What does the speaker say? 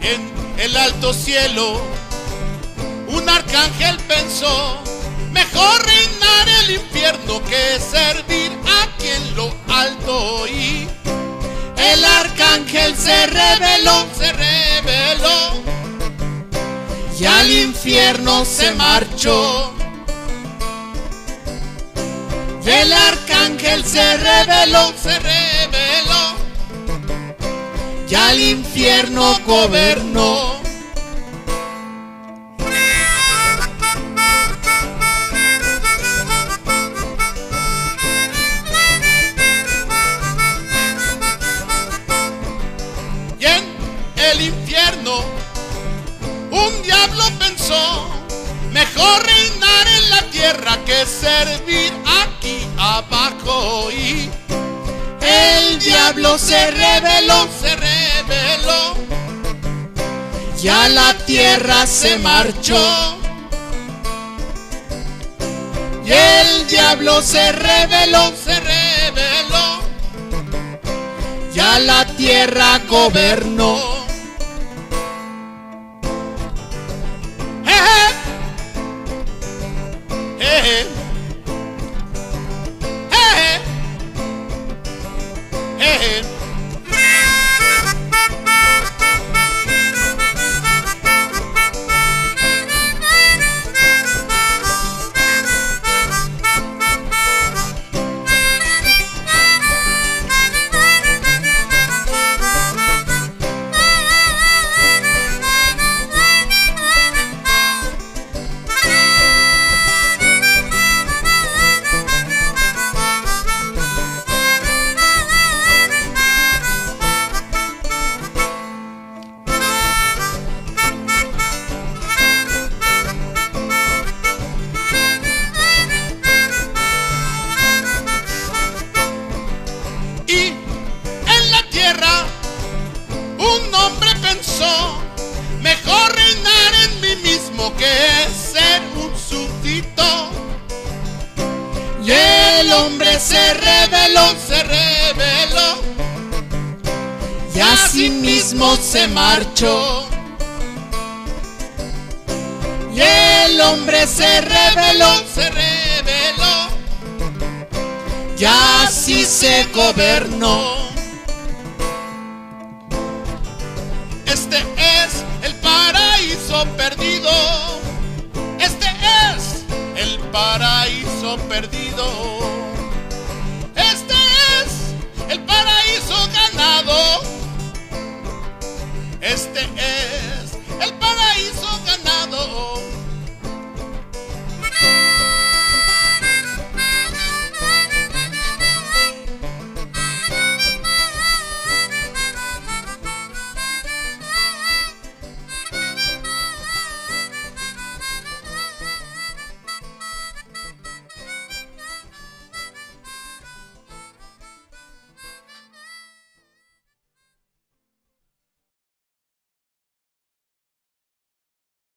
En el alto cielo un arcángel pensó: mejor reinar el infierno que servir aquí en lo alto. Y el arcángel se rebeló y al infierno se marchó. El arcángel se rebeló y al infierno gobernó. Y en el infierno un diablo pensó: mejor reinar en la tierra que servir aquí abajo. Y el diablo se rebeló y a la tierra se marchó. Y el diablo se rebeló y a la tierra gobernó. Mejor reinar en mí mismo que ser un súbdito. Y el hombre se rebeló y a sí mismo se marchó. Y el hombre se rebeló y así se gobernó. Este es el paraíso perdido. Este es el paraíso perdido. Este es el paraíso ganado. Este es